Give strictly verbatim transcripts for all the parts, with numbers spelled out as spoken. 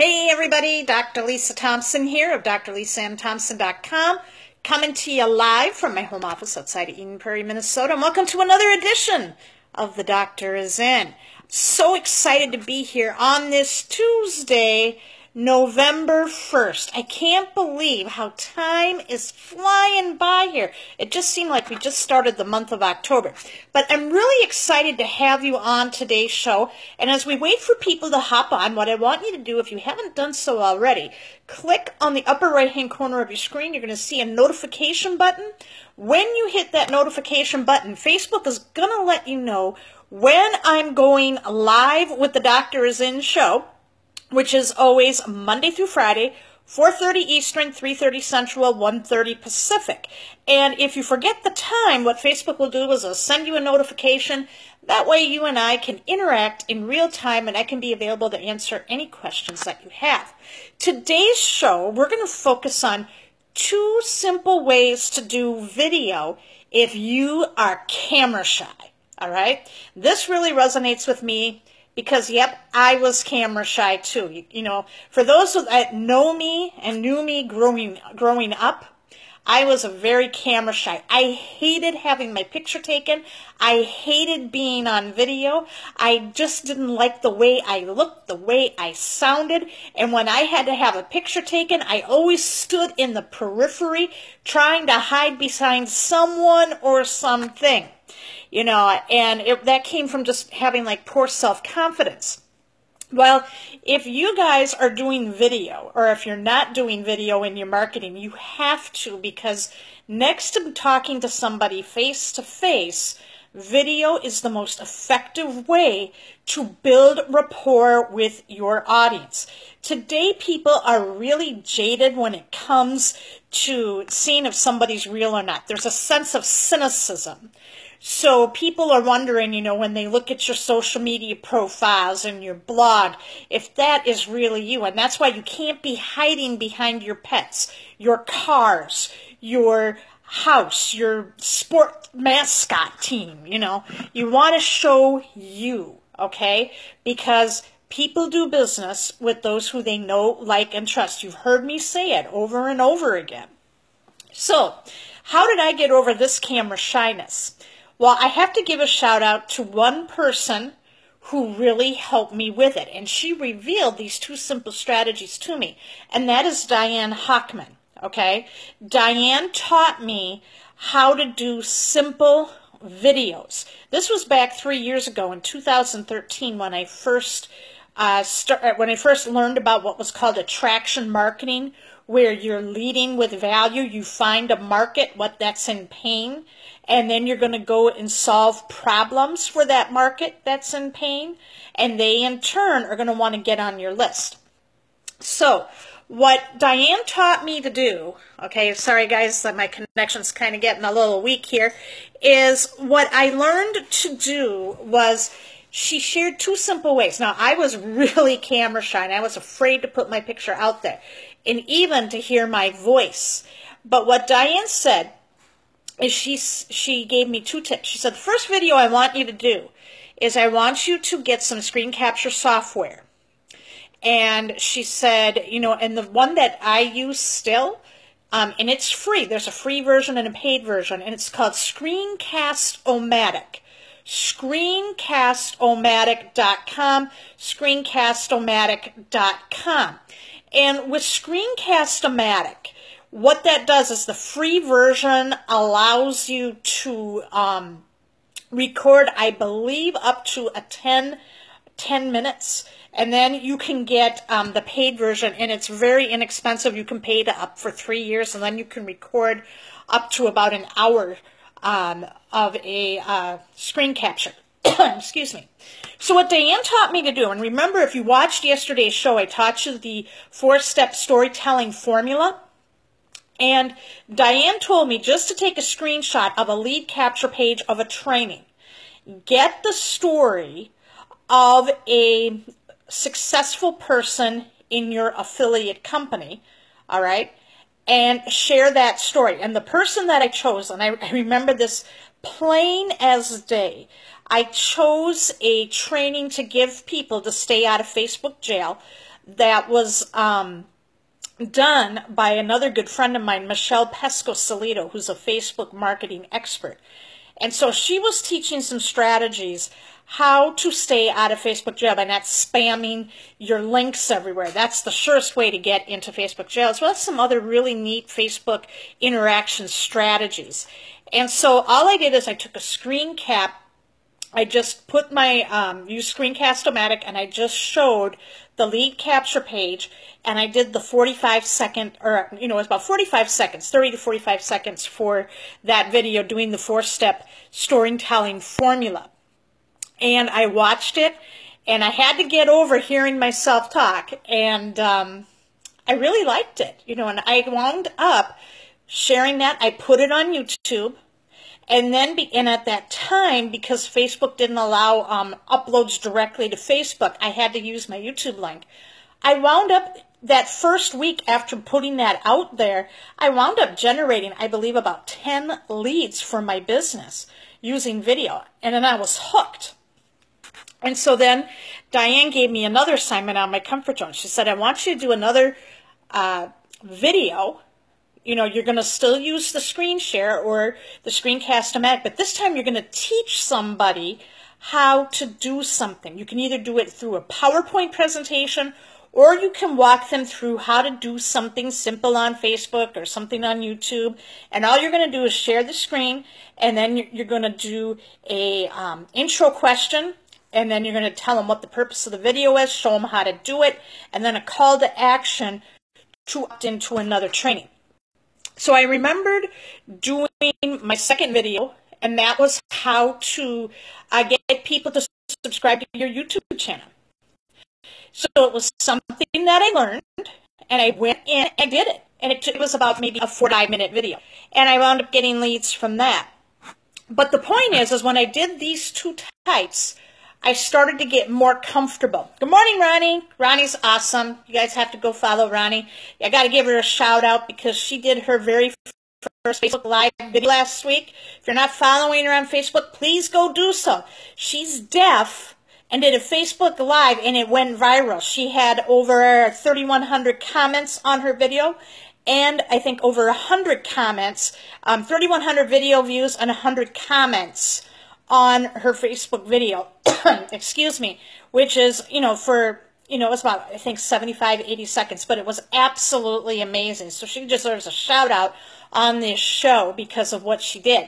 Hey everybody, Doctor Lisa Thompson here of Doctor Lisa M Thompson dot com, coming to you live from my home office outside of Eden Prairie, Minnesota, and welcome to another edition of The Doctor is In. So excited to be here on this Tuesday, November first. I can't believe how time is flying by here. It just seemed like we just started the month of October. But I'm really excited to have you on today's show. And as we wait for people to hop on, what I want you to do, if you haven't done so already, click on the upper right-hand corner of your screen. You're going to see a notification button. When you hit that notification button, Facebook is going to let you know when I'm going live with the Doctor is In show, which is always Monday through Friday, four thirty Eastern, three thirty Central, one thirty Pacific. And if you forget the time, what Facebook will do is they'll send you a notification. That way you and I can interact in real time and I can be available to answer any questions that you have. Today's show, we're going to focus on two simple ways to do video if you are camera shy, all right? This really resonates with me. Because, yep, I was camera shy too. You, you know, for those that know me and knew me growing, growing up, I was a very camera shy. I hated having my picture taken. I hated being on video. I just didn't like the way I looked, the way I sounded. And when I had to have a picture taken, I always stood in the periphery trying to hide behind someone or something. You know, and it, that came from just having like poor self-confidence. Well, if you guys are doing video, or if you're not doing video in your marketing, you have to, because next to talking to somebody face-to-face, video is the most effective way to build rapport with your audience. Today, people are really jaded when it comes to seeing if somebody's real or not. There's a sense of cynicism. So people are wondering, you know, when they look at your social media profiles and your blog, if that is really you. And that's why you can't be hiding behind your pets, your cars, your house, your sport mascot team, you know. You want to show you, okay? Because people do business with those who they know, like, and trust. You've heard me say it over and over again. So how did I get over this camera shyness? Well, I have to give a shout out to one person who really helped me with it. And she revealed these two simple strategies to me. And that is Diane Hochman, okay? Diane taught me how to do simple videos. This was back three years ago in two thousand thirteen when I first, uh, start, when I first learned about what was called attraction marketing, where you're leading with value. You find a market, what that's in pain, and then you're going to go and solve problems for that market that's in pain, and they in turn are going to want to get on your list. So what Diane taught me to do, okay, sorry guys, my connection's kind of getting a little weak here, is what I learned to do was she shared two simple ways. Now, I was really camera shy, and I was afraid to put my picture out there, and even to hear my voice. But what Diane said is she, she gave me two tips. She said, the first video I want you to do is I want you to get some screen capture software. And she said, you know, and the one that I use still, um, and it's free. There's a free version and a paid version, and it's called Screencast-O-Matic. Screencast O Matic dot com, Screencast O Matic dot com. And with Screencast-O-Matic, what that does is the free version allows you to um, record, I believe, up to a ten, ten minutes. And then you can get um, the paid version, and it's very inexpensive. You can pay to up for three years, and then you can record up to about an hour um, of a uh, screen capture. Excuse me. So what Diane taught me to do, and remember, if you watched yesterday's show, I taught you the four-step storytelling formula. And Diane told me just to take a screenshot of a lead capture page of a training. Get the story of a successful person in your affiliate company, all right, and share that story. And the person that I chose, and I, I remember this plain as day, I chose a training to give people to stay out of Facebook jail that was um, done by another good friend of mine, Michelle Pesco Salito, who's a Facebook marketing expert. And so she was teaching some strategies how to stay out of Facebook jail by not spamming your links everywhere. That's the surest way to get into Facebook jail, as well as some other really neat Facebook interaction strategies. And so all I did is I took a screen cap, I just put my, um, used Screencast-O-Matic, and I just showed the lead capture page, and I did the forty-five second, or, you know, it was about forty-five seconds, thirty to forty-five seconds for that video doing the four-step storytelling formula. And I watched it, and I had to get over hearing myself talk, and um, I really liked it, you know, and I wound up sharing that. I put it on YouTube. And then, be, and at that time, because Facebook didn't allow um, uploads directly to Facebook, I had to use my YouTube link. I wound up, that first week after putting that out there, I wound up generating, I believe, about ten leads for my business using video. And then I was hooked. And so then Diane gave me another assignment on my comfort zone. She said, I want you to do another uh, video. You know, you're going to still use the screen share or the Screencast-O-Matic, but this time you're going to teach somebody how to do something. You can either do it through a PowerPoint presentation, or you can walk them through how to do something simple on Facebook or something on YouTube. And all you're going to do is share the screen, and then you're going to do a um, intro question, and then you're going to tell them what the purpose of the video is, show them how to do it, and then a call to action to opt into another training. So I remembered doing my second video, and that was how to uh, get people to subscribe to your YouTube channel. So it was something that I learned, and I went in and did it. And it, it was about maybe a forty-five minute video. And I wound up getting leads from that. But the point is, is when I did these two types, I started to get more comfortable. Good morning, Ronnie. Ronnie's awesome. You guys have to go follow Ronnie. I got to give her a shout out because she did her very first Facebook Live video last week. If you're not following her on Facebook, please go do so. She's deaf and did a Facebook Live, and it went viral. She had over thirty-one hundred comments on her video, and I think over one hundred comments, um, thirty-one hundred video views and one hundred comments on her Facebook video, excuse me, which is, you know, for, you know, it's about, I think, seventy-five, eighty seconds, but it was absolutely amazing. So she deserves a shout out on this show because of what she did.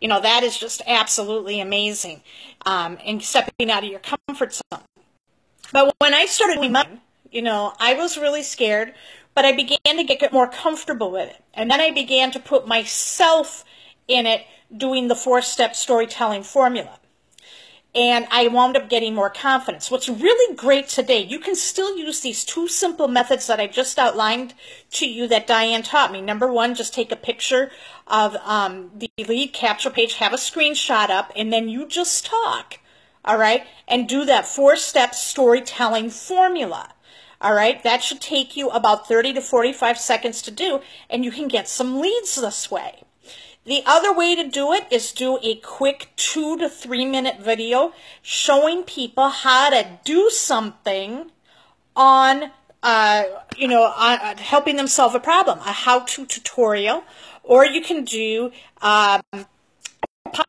You know, that is just absolutely amazing, um, and stepping out of your comfort zone. But when I started doing mine, you know, I was really scared, but I began to get more comfortable with it. And then I began to put myself in it, doing the four-step storytelling formula. And I wound up getting more confidence. What's really great today, you can still use these two simple methods that I just outlined to you that Diane taught me. Number one, just take a picture of um, the lead capture page, have a screenshot up, and then you just talk, all right? And do that four-step storytelling formula, all right? That should take you about thirty to forty-five seconds to do, and you can get some leads this way. The other way to do it is do a quick two to three minute video showing people how to do something on, uh, you know, on, on helping them solve a problem, a how-to tutorial, or you can do um, a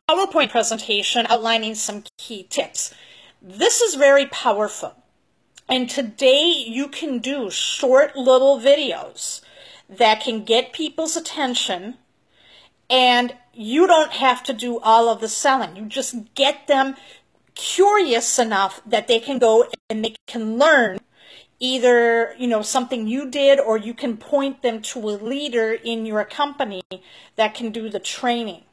PowerPoint presentation outlining some key tips. This is very powerful. And today you can do short little videos that can get people's attention. And you don't have to do all of the selling. You just get them curious enough that they can go and they can learn either, you know, something you did, or you can point them to a leader in your company that can do the training.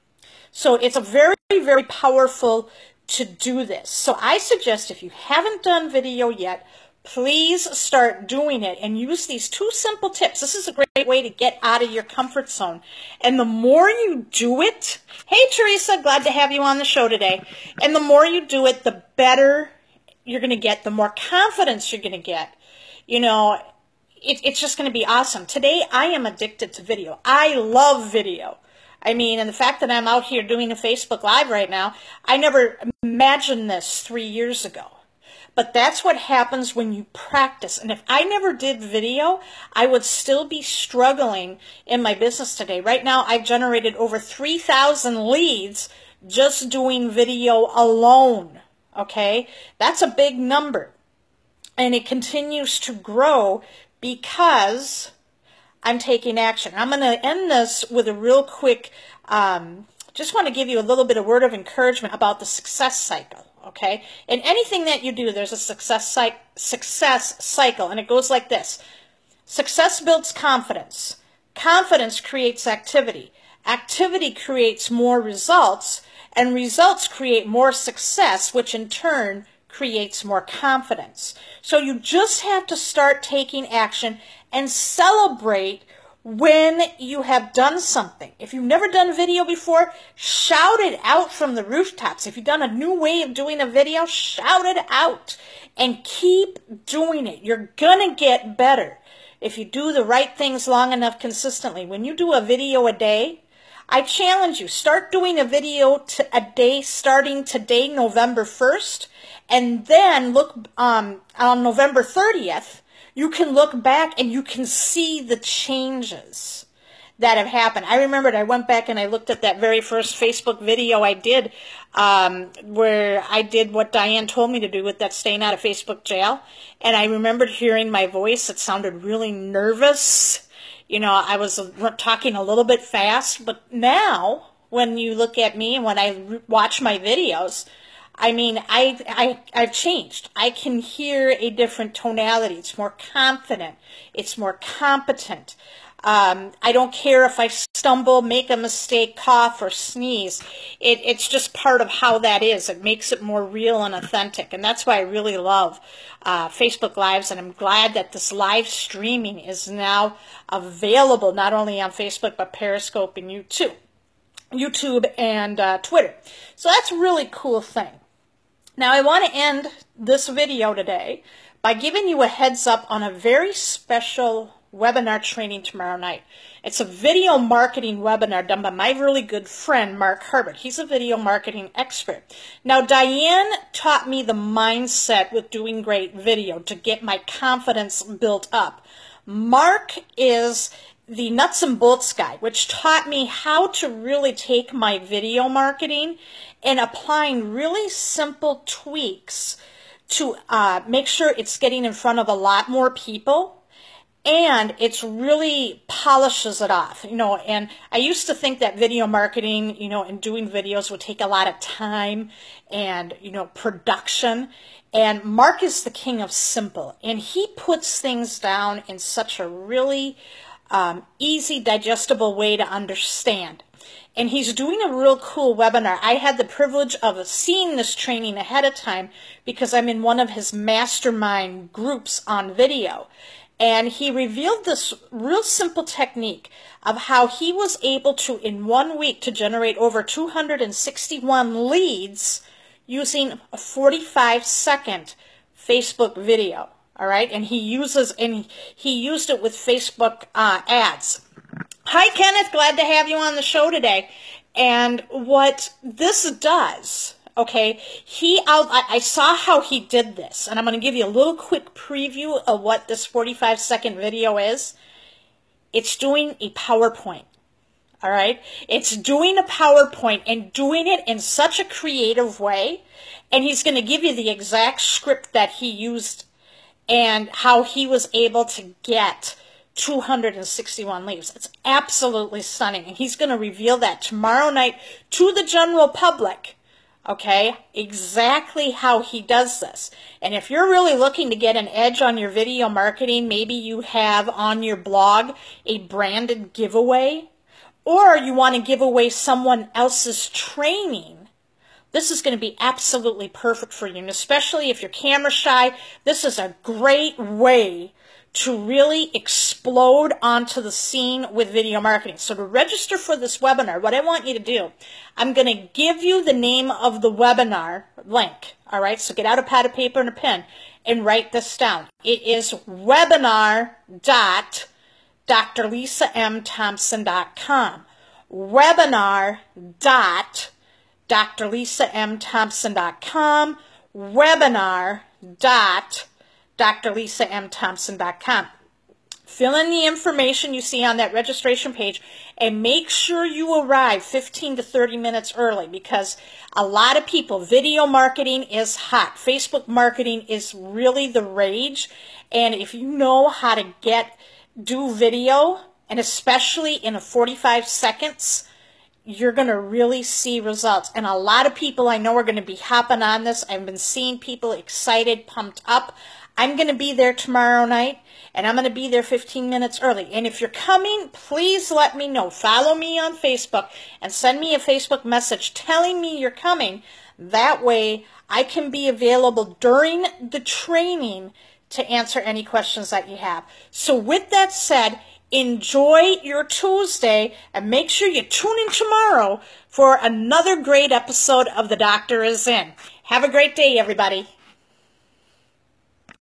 So it's a very, very powerful to do this. So I suggest if you haven't done video yet, please start doing it and use these two simple tips. This is a great way to get out of your comfort zone. And the more you do it, hey, Teresa, glad to have you on the show today. And the more you do it, the better you're going to get, the more confidence you're going to get. You know, it, it's just going to be awesome. Today, I am addicted to video. I love video. I mean, and the fact that I'm out here doing a Facebook Live right now, I never imagined this three years ago. But that's what happens when you practice. And if I never did video, I would still be struggling in my business today. Right now, I've generated over three thousand leads just doing video alone, okay? That's a big number. And it continues to grow because I'm taking action. I'm going to end this with a real quick, um, just want to give you a little bit of word of encouragement about the success cycle. Okay, and anything that you do, there's a success success cycle, and it goes like this. Success builds confidence. Confidence creates activity. Activity creates more results, and results create more success, which in turn creates more confidence. So you just have to start taking action and celebrate when you have done something. If you've never done a video before, shout it out from the rooftops. If you've done a new way of doing a video, shout it out and keep doing it. You're gonna get better if you do the right things long enough consistently. When you do a video a day, I challenge you, start doing a video to a day starting today, November first, and then look um, on November thirtieth, you can look back and you can see the changes that have happened. I remembered I went back and I looked at that very first Facebook video I did um, where I did what Diane told me to do with that staying out of Facebook jail. And I remembered hearing my voice. It sounded really nervous. You know, I was talking a little bit fast. But now when you look at me and when I watch my videos, I mean, I, I, I've changed. I can hear a different tonality. It's more confident. It's more competent. Um, I don't care if I stumble, make a mistake, cough, or sneeze. It, it's just part of how that is. It makes it more real and authentic. And that's why I really love uh, Facebook Lives. And I'm glad that this live streaming is now available, not only on Facebook, but Periscope and YouTube. YouTube and uh, Twitter. So that's a really cool thing. Now I want to end this video today by giving you a heads up on a very special webinar training tomorrow night. It's a video marketing webinar done by my really good friend Mark Harbert. He's a video marketing expert. Now Diane taught me the mindset with doing great video to get my confidence built up. Mark is the nuts and bolts guy, which taught me how to really take my video marketing and applying really simple tweaks to uh, make sure it's getting in front of a lot more people, and it's really polishes it off, you know. And I used to think that video marketing, you know, and doing videos would take a lot of time and, you know, production. And Mark is the king of simple, and he puts things down in such a really Um, easy, digestible way to understand. And he's doing a real cool webinar. I had the privilege of seeing this training ahead of time because I'm in one of his mastermind groups on video. And he revealed this real simple technique of how he was able to, in one week, to generate over two hundred sixty-one leads using a forty-five second Facebook video. All right, and he uses and he used it with Facebook uh, ads. Hi, Kenneth. Glad to have you on the show today. And what this does, okay? He, I'll, I saw how he did this, and I'm going to give you a little quick preview of what this forty-five second video is. It's doing a PowerPoint. All right, it's doing a PowerPoint and doing it in such a creative way, and he's going to give you the exact script that he used and how he was able to get two hundred sixty-one leads. It's absolutely stunning. And he's going to reveal that tomorrow night to the general public, okay, exactly how he does this. And if you're really looking to get an edge on your video marketing, maybe you have on your blog a branded giveaway, or you want to give away someone else's training, this is going to be absolutely perfect for you, and especially if you're camera shy, this is a great way to really explode onto the scene with video marketing. So to register for this webinar, what I want you to do, I'm going to give you the name of the webinar link, all right? So get out a pad of paper and a pen and write this down. It is webinar dot D R lisa M thompson dot com, webinar dot D R lisa M thompson dot com, webinar dot Dr Lisa M Thompson dot com. Fill in the information you see on that registration page and make sure you arrive fifteen to thirty minutes early, because a lot of people, video marketing is hot. Facebook marketing is really the rage. And if you know how to get, do video, and especially in forty-five seconds, you're going to really see results. And a lot of people I know are going to be hopping on this. I've been seeing people excited, pumped up. I'm going to be there tomorrow night, and I'm going to be there fifteen minutes early. And if you're coming, please let me know. Follow me on Facebook and send me a Facebook message telling me you're coming. That way I can be available during the training to answer any questions that you have. So with that said, enjoy your Tuesday, and make sure you tune in tomorrow for another great episode of The Doctor is In. Have a great day, everybody.